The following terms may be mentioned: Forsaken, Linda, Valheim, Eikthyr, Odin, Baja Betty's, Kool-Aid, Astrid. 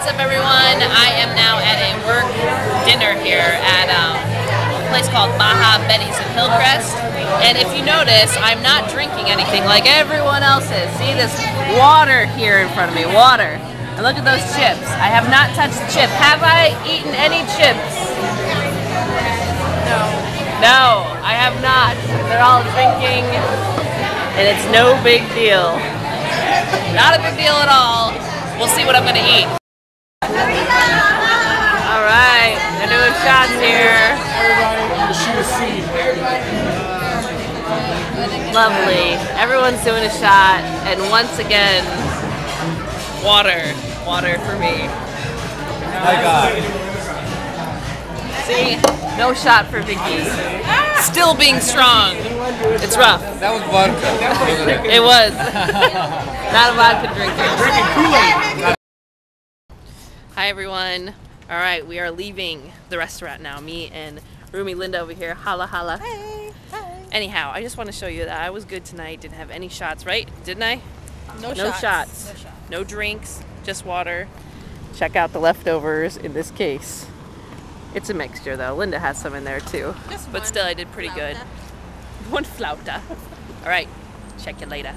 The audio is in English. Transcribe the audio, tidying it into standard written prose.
What's up, everyone? I am now at a work dinner here at a place called Baja Betty's in Hillcrest. And if you notice, I'm not drinking anything like everyone else is. See this water here in front of me, water. And look at those chips. I have not touched the chip. Have I eaten any chips? No. No, I have not. They're all drinking, and it's no big deal. Not a big deal at all. We'll see what I'm gonna eat. All right, they're doing shots here. Lovely. Everyone's doing a shot, and once again, water for me. My God. See, no shot for Vicky. Still being strong. It's rough. That was vodka. It was. Not a vodka drinker. Drinking Kool-Aid. Hi everyone. All right, we are leaving the restaurant now. Me and Rumi Linda over here. Holla holla. Hey. Hi. Anyhow, I just want to show you that I was good tonight. Didn't have any shots, right? Didn't I? No shots. No shots. No drinks. Just water. Check out the leftovers in this case. It's a mixture though. Linda has some in there too. Just one. But still, I did pretty good. One flauta. All right. Check you later.